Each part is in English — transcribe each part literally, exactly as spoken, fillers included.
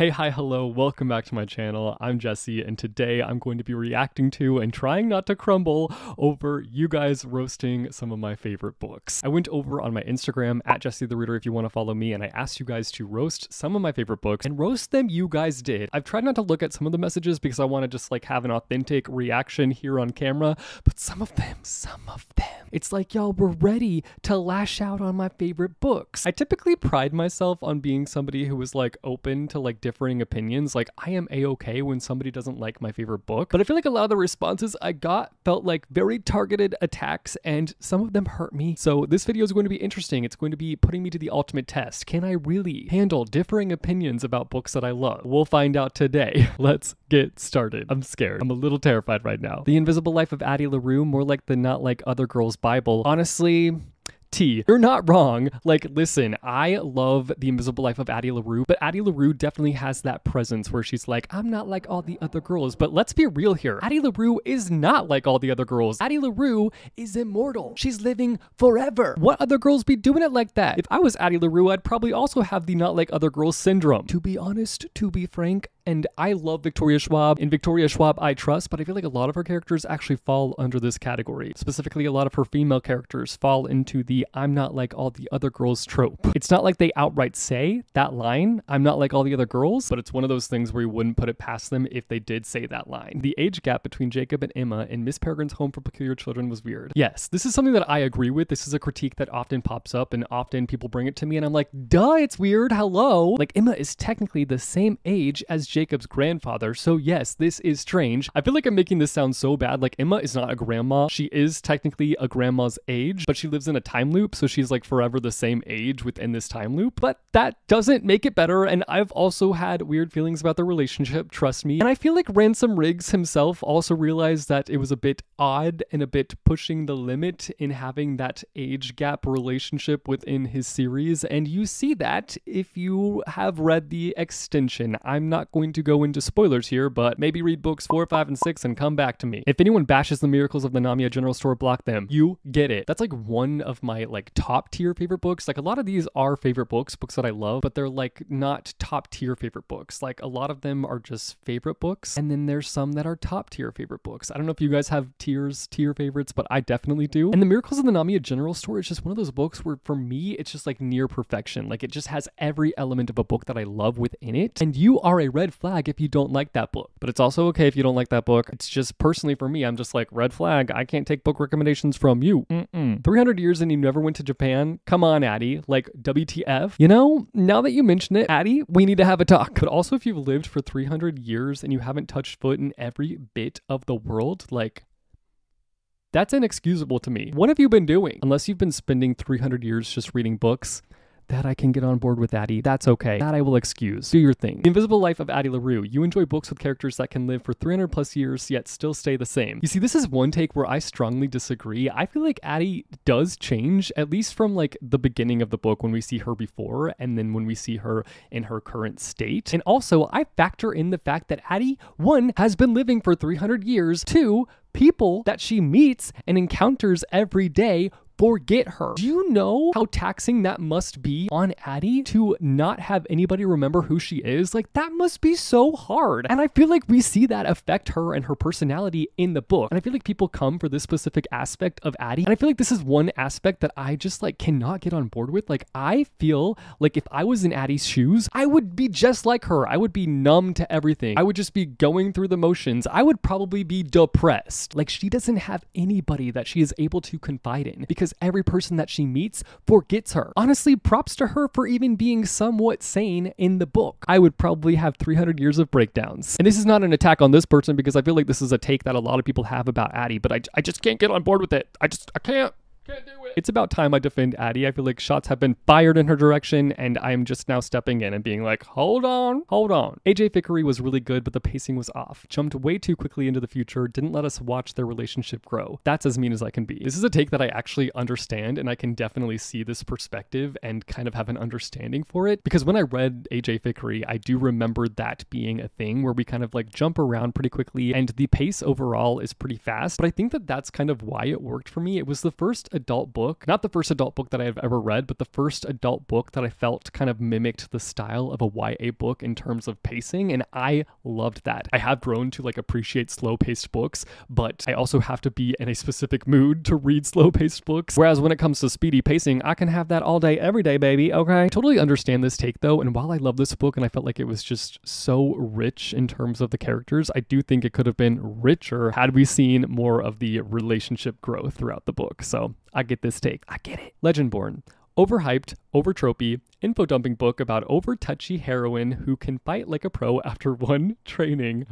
Hey, hi, hello, welcome back to my channel. I'm Jesse, and today I'm going to be reacting to and trying not to crumble over you guys roasting some of my favorite books. I went over on my Instagram, at jessethereader, if you want to follow me, and I asked you guys to roast some of my favorite books, and roast them you guys did. I've tried not to look at some of the messages because I want to just like have an authentic reaction here on camera, but some of them, some of them, it's like y'all were ready to lash out on my favorite books. I typically pride myself on being somebody who was like open to like differing opinions. Like I am a-okay when somebody doesn't like my favorite book, but I feel like a lot of the responses I got felt like very targeted attacks, and some of them hurt me. So this video is going to be interesting. It's going to be putting me to the ultimate test. Can I really handle differing opinions about books that I love? We'll find out today. Let's get started. I'm scared. I'm a little terrified right now. The Invisible Life of Addie LaRue, more like the Not Like Other Girls Bible. Honestly, T, you're not wrong. Like, listen, I love The Invisible Life of Addie LaRue, but Addie LaRue definitely has that presence where she's like, I'm not like all the other girls. But let's be real here. Addie LaRue is not like all the other girls. Addie LaRue is immortal. She's living forever. What other girls be doing it like that? If I was Addie LaRue, I'd probably also have the not like other girls syndrome. To be honest, to be frank, and I love Victoria Schwab. In Victoria Schwab, I trust, but I feel like a lot of her characters actually fall under this category. Specifically, a lot of her female characters fall into the I'm not like all the other girls trope. It's not like they outright say that line, I'm not like all the other girls, but it's one of those things where you wouldn't put it past them if they did say that line. The age gap between Jacob and Emma in Miss Peregrine's Home for Peculiar Children was weird. Yes, this is something that I agree with. This is a critique that often pops up, and often people bring it to me and I'm like, duh, it's weird, hello. Like, Emma is technically the same age as Jacob's grandfather, so yes, this is strange. I feel like I'm making this sound so bad. Like, Emma is not a grandma. She is technically a grandma's age, but she lives in a time loop, so she's like forever the same age within this time loop, but that doesn't make it better. And I've also had weird feelings about their relationship, trust me. And I feel like Ransom Riggs himself also realized that it was a bit odd and a bit pushing the limit in having that age gap relationship within his series, and you see that if you have read the extension. I'm not going Going to go into spoilers here, but maybe read books four, five, and six and come back to me. If anyone bashes The Miracles of the Namiya General Store, block them. You get it. That's like one of my like top tier favorite books. Like, a lot of these are favorite books, books that I love, but they're like not top tier favorite books. Like, a lot of them are just favorite books, and then there's some that are top tier favorite books. I don't know if you guys have tiers, tier favorites, but I definitely do. And The Miracles of the Namiya General Store is just one of those books where for me it's just like near perfection. Like, it just has every element of a book that I love within it, and you are a red flag if you don't like that book. But it's also okay if you don't like that book. It's just personally for me, I'm just like, red flag, I can't take book recommendations from you. Mm-mm. three hundred years and you never went to Japan? Come on, Addie. Like, W T F? You know, now that you mention it, Addie, we need to have a talk. But also, if you've lived for three hundred years and you haven't touched foot in every bit of the world, like, that's inexcusable to me. What have you been doing? Unless you've been spending three hundred years just reading books, that I can get on board with, Addie. That's okay. That I will excuse. Do your thing. The Invisible Life of Addie LaRue. You enjoy books with characters that can live for three hundred plus years yet still stay the same. You see, this is one take where I strongly disagree. I feel like Addie does change, at least from like the beginning of the book when we see her before and then when we see her in her current state. And also, I factor in the fact that Addie, one, has been living for three hundred years, two, people that she meets and encounters every day forget her. Do you know how taxing that must be on Addie to not have anybody remember who she is? Like, that must be so hard. And I feel like we see that affect her and her personality in the book. And I feel like people come for this specific aspect of Addie. And I feel like this is one aspect that I just like cannot get on board with. Like, I feel like if I was in Addie's shoes, I would be just like her. I would be numb to everything. I would just be going through the motions. I would probably be depressed. Like, she doesn't have anybody that she is able to confide in because every person that she meets forgets her. Honestly, props to her for even being somewhat sane in the book. I would probably have three hundred years of breakdowns. And this is not an attack on this person because I feel like this is a take that a lot of people have about Addie, but I, I just can't get on board with it. I just, I can't. Can't do it. It's about time I defend Addie. I feel like shots have been fired in her direction, and I'm just now stepping in and being like, hold on, hold on. A J Fickery was really good, but the pacing was off. Jumped way too quickly into the future, didn't let us watch their relationship grow. That's as mean as I can be. This is a take that I actually understand, and I can definitely see this perspective and kind of have an understanding for it. Because when I read A J Fickery, I do remember that being a thing where we kind of like jump around pretty quickly, and the pace overall is pretty fast. But I think that that's kind of why it worked for me. It was the first adult book, not the first adult book that I've ever read, but the first adult book that I felt kind of mimicked the style of a Y A book in terms of pacing. And I loved that. I have grown to like appreciate slow paced books, but I also have to be in a specific mood to read slow paced books. Whereas when it comes to speedy pacing, I can have that all day, every day, baby. Okay. I totally understand this take though. And while I love this book and I felt like it was just so rich in terms of the characters, I do think it could have been richer had we seen more of the relationship growth throughout the book. So I get this take. I get it. Legendborn. Overhyped, overtropey, info dumping book about over touchy heroine who can fight like a pro after one training.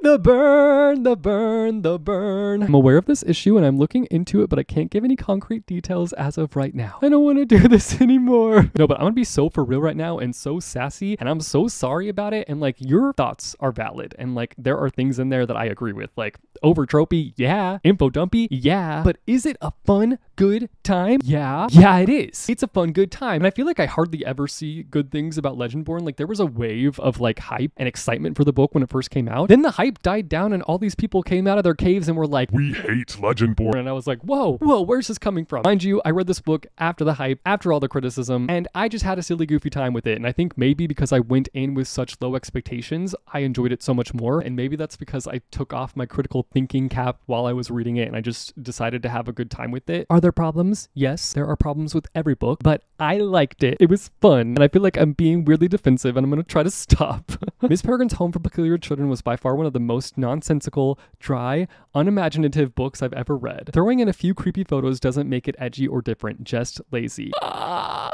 The burn, the burn, the burn. I'm aware of this issue and I'm looking into it, but I can't give any concrete details as of right now. I don't want to do this anymore. No, but I'm gonna be so for real right now and so sassy, and I'm so sorry about it. And like, your thoughts are valid, and like, there are things in there that I agree with, like over tropey, yeah. Info dumpy, yeah. But is it a fun, good time? Yeah. Yeah, it is. It's a fun, good time. And I feel like I hardly ever see good things about Legendborn. Like, there was a wave of like hype and excitement for the book when it first came out. Then the hype died down and all these people came out of their caves and were like, we hate Legendborn. And I was like, whoa, whoa, where's this coming from? Mind you, I read this book after the hype, after all the criticism, and I just had a silly, goofy time with it. And I think maybe because I went in with such low expectations, I enjoyed it so much more. And maybe that's because I took off my critical thinking cap while I was reading it and I just decided to have a good time with it. Are there problems? Yes, there are problems with every book, but I liked it. It was fun. And I feel like I'm being weirdly defensive and I'm going to try to stop. Miss Peregrine's Home for Peculiar Children was by far one of the most nonsensical, dry, unimaginative books I've ever read. Throwing in a few creepy photos doesn't make it edgy or different, just lazy. That's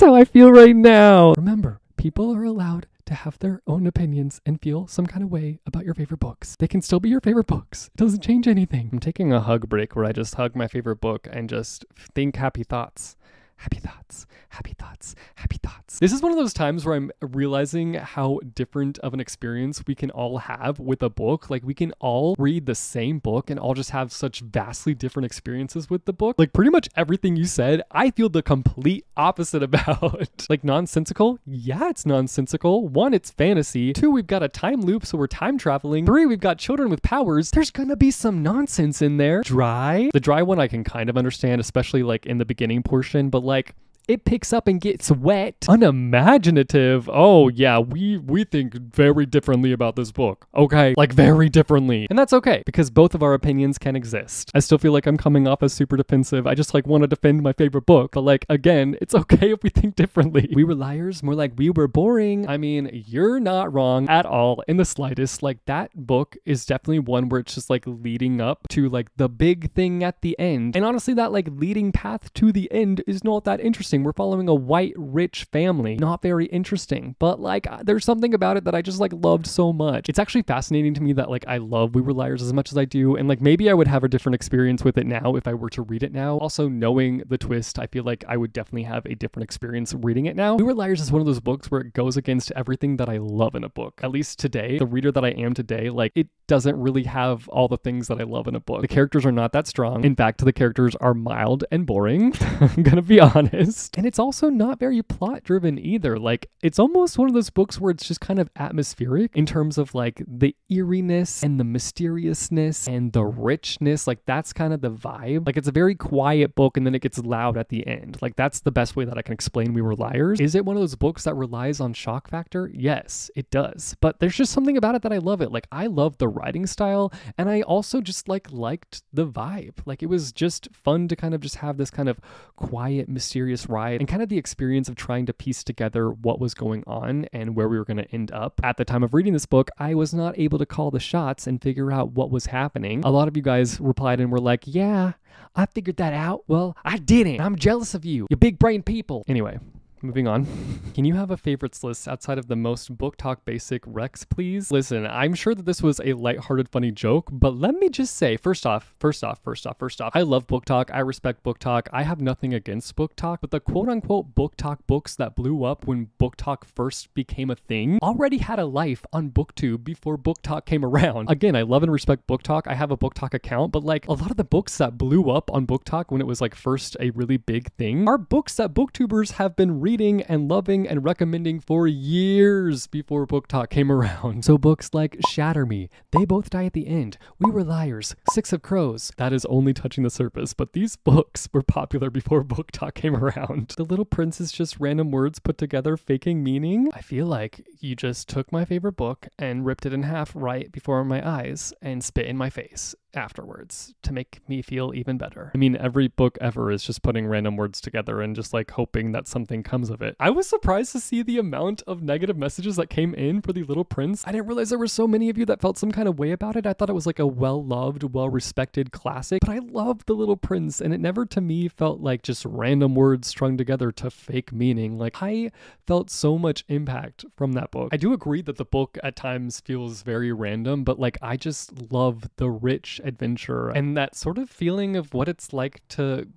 how I feel right now. Remember, people are allowed to have their own opinions and feel some kind of way about your favorite books. They can still be your favorite books. It doesn't change anything. I'm taking a hug break where I just hug my favorite book and just think happy thoughts. Happy thoughts, happy thoughts, happy thoughts. This is one of those times where I'm realizing how different of an experience we can all have with a book. Like, we can all read the same book and all just have such vastly different experiences with the book. Like, pretty much everything you said, I feel the complete opposite about. Like, nonsensical? Yeah, it's nonsensical. One, it's fantasy. Two, we've got a time loop, so we're time traveling. Three, we've got children with powers. There's gonna be some nonsense in there. Dry? The dry one I can kind of understand, especially like in the beginning portion, but like, like it picks up and gets wet. Unimaginative. Oh yeah, we we think very differently about this book. Okay, like very differently. And that's okay, because both of our opinions can exist. I still feel like I'm coming off as super defensive. I just like want to defend my favorite book, but like, again, it's okay if we think differently. We Were Liars, more like We Were Boring. I mean, you're not wrong at all in the slightest. Like, that book is definitely one where it's just like leading up to like the big thing at the end. And honestly, that like leading path to the end is not that interesting. We're following a white, rich family. Not very interesting, but like, there's something about it that I just like loved so much. It's actually fascinating to me that like I love We Were Liars as much as I do. And like, maybe I would have a different experience with it now if I were to read it now. Also, knowing the twist, I feel like I would definitely have a different experience reading it now. We Were Liars is one of those books where it goes against everything that I love in a book. At least today, the reader that I am today, like, it doesn't really have all the things that I love in a book. The characters are not that strong. In fact, the characters are mild and boring. I'm gonna be honest. And it's also not very plot driven either. Like, it's almost one of those books where it's just kind of atmospheric in terms of like the eeriness and the mysteriousness and the richness. Like, that's kind of the vibe. Like, it's a very quiet book and then it gets loud at the end. Like, that's the best way that I can explain We Were Liars. Is it one of those books that relies on shock factor? Yes, it does. But there's just something about it that I love it. Like, I love the writing style and I also just like liked the vibe. Like, it was just fun to kind of just have this kind of quiet, mysterious ride and kind of the experience of trying to piece together what was going on and where we were going to end up. At the time of reading this book, I was not able to call the shots and figure out what was happening. A lot of you guys replied and were like, yeah, I figured that out. Well, I didn't. I'm jealous of you, you big brain people. Anyway, moving on. Can you have a favorites list outside of the most book talk basic recs, please? Listen, I'm sure that this was a lighthearted, funny joke, but let me just say, first off, first off, first off, first off, I love book talk. I respect book talk. I have nothing against book talk, but the quote unquote book talk books that blew up when book talk first became a thing already had a life on booktube before book talk came around. Again, I love and respect book talk. I have a book talk account, but like, a lot of the books that blew up on book talk when it was like first a really big thing are books that booktubers have been reading reading and loving and recommending for years before Book Talk came around. So books like Shatter Me, They Both Die at the End, We Were Liars, Six of Crows. That is only touching the surface, but these books were popular before Book Talk came around. The Little Prince is just random words put together faking meaning. I feel like you just took my favorite book and ripped it in half right before my eyes and spit in my face afterwards to make me feel even better. I mean, every book ever is just putting random words together and just like hoping that something comes of it. I was surprised to see the amount of negative messages that came in for The Little Prince. I didn't realize there were so many of you that felt some kind of way about it. I thought it was like a well-loved, well-respected classic, but I loved The Little Prince and it never to me felt like just random words strung together to fake meaning. Like I felt so much impact from that book. I do agree that the book at times feels very random, but like I just love the rich adventure and that sort of feeling of what it's like to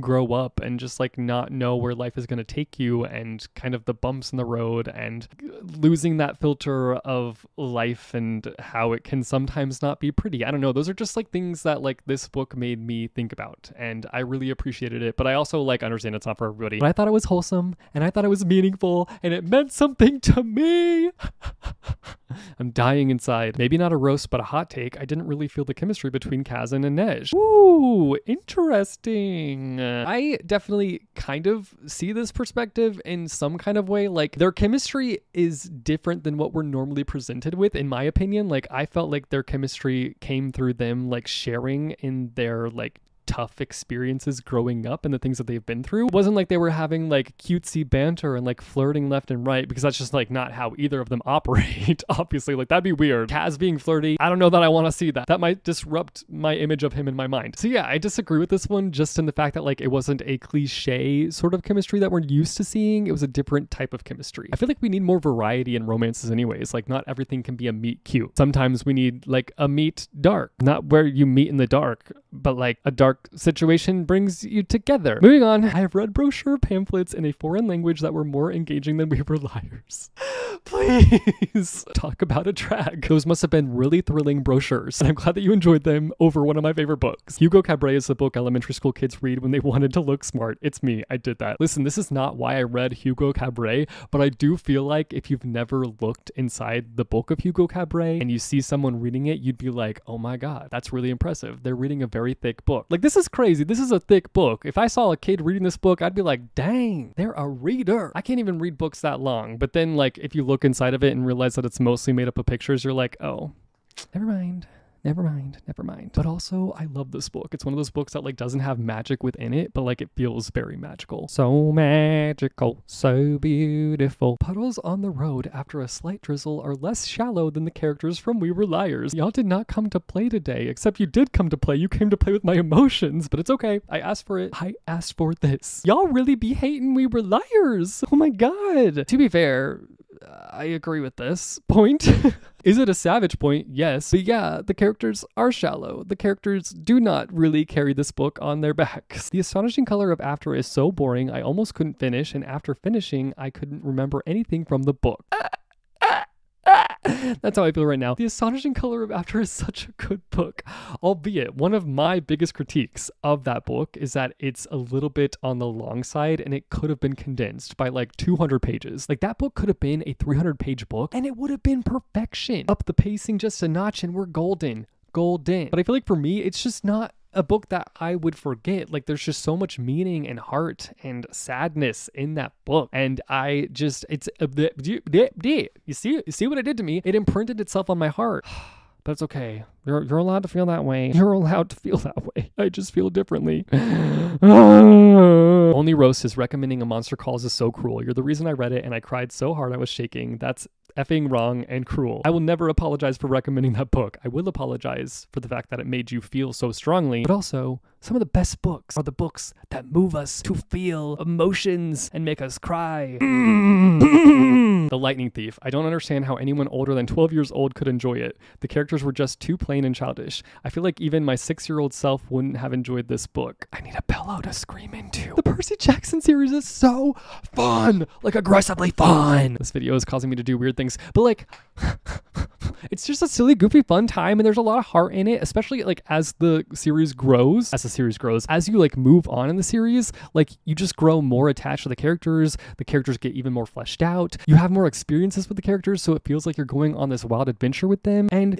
grow up and just like not know where life is going to take you and kind of the bumps in the road and losing that filter of life and how it can sometimes not be pretty. I don't know. Those are just like things that like this book made me think about and I really appreciated it. But I also like understand it's not for everybody. But I thought it was wholesome and I thought it was meaningful and it meant something to me. I'm dying inside. Maybe not a roast, but a hot take. I didn't really feel the chemistry between Kazan and Nej. Ooh, interesting. I definitely kind of see this perspective in some kind of way. Like their chemistry is different than what we're normally presented with, in my opinion. Like I felt like their chemistry came through them like sharing in their like tough experiences growing up and the things that they've been through. It wasn't like they were having like cutesy banter and like flirting left and right, because that's just like not how either of them operate. Obviously, like that'd be weird. Kaz being flirty, I don't know that I want to see that. That might disrupt my image of him in my mind. So yeah, I disagree with this one just in the fact that like it wasn't a cliche sort of chemistry that we're used to seeing. It was a different type of chemistry. I feel like we need more variety in romances anyways. Like not everything can be a meet cute. Sometimes we need like a meet dark, not where you meet in the dark, but like a dark situation brings you together. Moving on, I have read brochure pamphlets in a foreign language that were more engaging than We Were Liars. Please talk about a drag. Those must have been really thrilling brochures, and I'm glad that you enjoyed them over one of my favorite books. Hugo Cabret is the book elementary school kids read when they wanted to look smart. It's me. I did that. Listen, this is not why I read Hugo Cabret, but I do feel like if you've never looked inside the book of Hugo Cabret and you see someone reading it, you'd be like, oh my god, that's really impressive. They're reading a very thick book. Like, this is crazy. This is a thick book. If I saw a kid reading this book, I'd be like, dang, they're a reader. I can't even read books that long. But then, like, if you look inside of it and realize that it's mostly made up of pictures, you're like, oh, never mind. Never mind, never mind. But also, I love this book. It's one of those books that like doesn't have magic within it, but like it feels very magical. So magical, so beautiful. Puddles on the road after a slight drizzle are less shallow than the characters from We Were Liars. Y'all did not come to play today, except you did come to play. You came to play with my emotions, but it's okay. I asked for it. I asked for this. Y'all really be hating We Were Liars. Oh my god. To be fair, I agree with this point. Is it a savage point? Yes. But yeah, the characters are shallow. The characters do not really carry this book on their backs. The Astonishing Color of After is so boring, I almost couldn't finish, and after finishing, I couldn't remember anything from the book. That's how I feel right now. The Astonishing Color of After is such a good book, albeit one of my biggest critiques of that book is that it's a little bit on the long side and it could have been condensed by like two hundred pages. Like that book could have been a three hundred page book and it would have been perfection. Up the pacing just a notch and we're golden, golden. But I feel like for me, it's just not a book that I would forget. Like there's just so much meaning and heart and sadness in that book, and I just it's uh, you see you see what it did to me. It imprinted itself on my heart. But it's okay. You're, you're allowed to feel that way. You're allowed to feel that way. I just feel differently. Only roast is recommending A Monster Calls is so cruel. You're the reason I read it and I cried so hard I was shaking. That's effing wrong and cruel. I will never apologize for recommending that book. I will apologize for the fact that it made you feel so strongly, but also some of the best books are the books that move us to feel emotions and make us cry. The Lightning Thief. I don't understand how anyone older than twelve years old could enjoy it. The characters were just too plain and childish. I feel like even my six-year-old self wouldn't have enjoyed this book. I need a pillow to scream into. The Percy Jackson series is so fun! Like, aggressively fun! This video is causing me to do weird things, but like... it's just a silly, goofy, fun time, and there's a lot of heart in it, especially like as the series grows, as the series grows, as you like move on in the series, like you just grow more attached to the characters, the characters get even more fleshed out, you have more experiences with the characters, so it feels like you're going on this wild adventure with them. And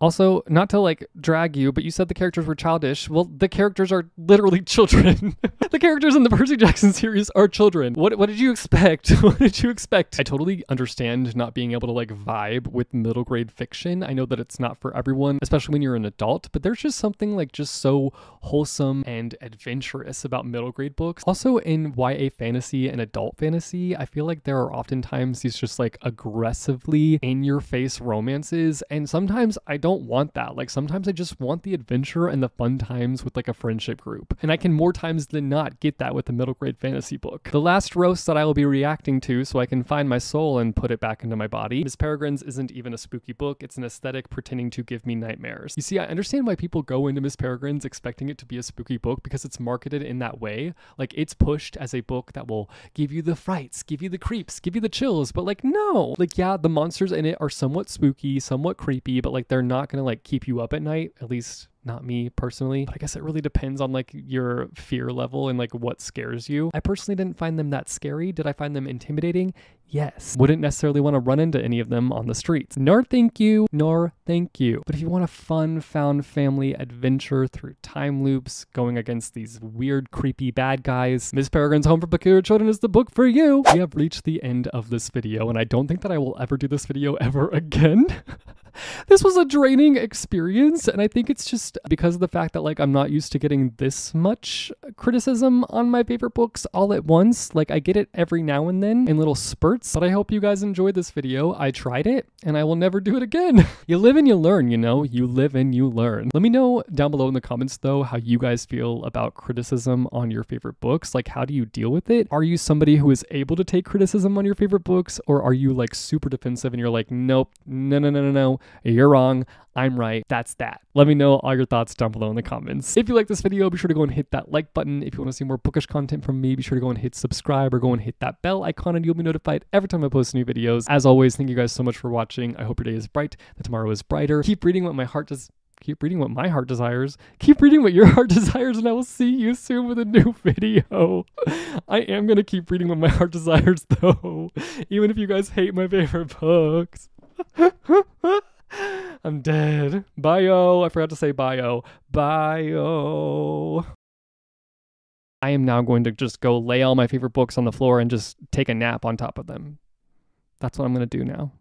also, not to like drag you, but you said the characters were childish. Well, the characters are literally children. The characters in the Percy Jackson series are children. What, what did you expect? What did you expect? I totally understand not being able to like vibe with middle grade fiction. I know that it's not for everyone, especially when you're an adult, but there's just something like just so wholesome and adventurous about middle grade books. Also in Y A fantasy and adult fantasy, I feel like there are oftentimes these just like aggressively in your face romances. And sometimes I don't want that. Like sometimes I just want the adventure and the fun times with like a friendship group. And I can more times than not get that with a middle grade fantasy book. The last roast that I will be reacting to so I can find my soul and put it back into my body. Miss Peregrine's isn't even a spooky book. It's an aesthetic pretending to give me nightmares. You see, I understand why people go into Miss Peregrine's expecting it to be a spooky book because it's marketed in that way. Like it's pushed as a book that will give you the frights, give you the creeps, give you the chills, but like no. Like yeah, the monsters in it are somewhat spooky, somewhat creepy, but like they're not gonna like keep you up at night, at least not me personally, but I guess it really depends on like your fear level and like what scares you. I personally didn't find them that scary. Did I find them intimidating? Yes. Wouldn't necessarily want to run into any of them on the streets. Nor thank you, nor thank you. But if you want a fun, found family adventure through time loops, going against these weird, creepy bad guys, Miss Peregrine's Home for Peculiar Children is the book for you. We have reached the end of this video, and I don't think that I will ever do this video ever again. This was a draining experience, and I think it's just because of the fact that like I'm not used to getting this much criticism on my favorite books all at once. Like I get it every now and then in little spurts, but I hope you guys enjoyed this video. I tried it and I will never do it again. You live and you learn, you know? You live and you learn. Let me know down below in the comments though how you guys feel about criticism on your favorite books. Like how do you deal with it? Are you somebody who is able to take criticism on your favorite books, or are you like super defensive and you're like, nope, no, no, no, no, no. You're wrong. I'm right. That's that. Let me know all your thoughts down below in the comments. If you like this video, be sure to go and hit that like button. If you want to see more bookish content from me, be sure to go and hit subscribe or go and hit that bell icon and you'll be notified every time I post new videos. As always, thank you guys so much for watching. I hope your day is bright, that tomorrow is brighter. Keep reading what my heart does. Keep reading what my heart desires. Keep reading what your heart desires, and I will see you soon with a new video. I am going to keep reading what my heart desires, though, even if you guys hate my favorite books. I'm dead. Bye-o. I forgot to say bye-o. Bye-o. I am now going to just go lay all my favorite books on the floor and just take a nap on top of them. That's what I'm going to do now.